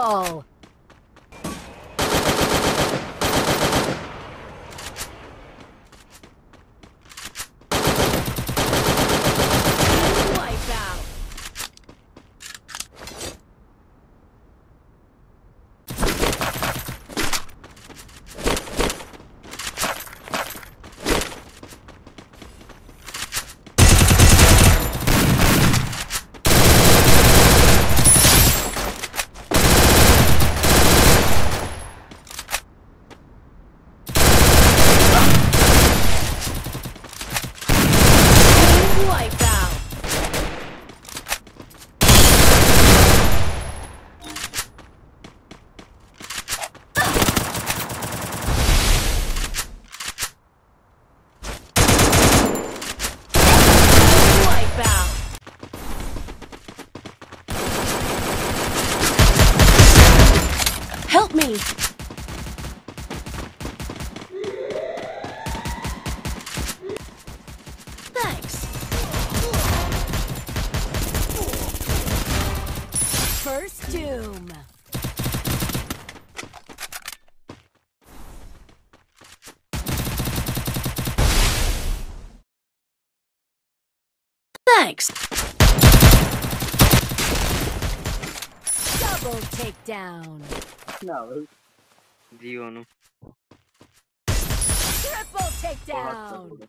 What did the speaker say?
Cool! Me. Thanks. First doom. Thanks. Double takedown. No. Triple takedown.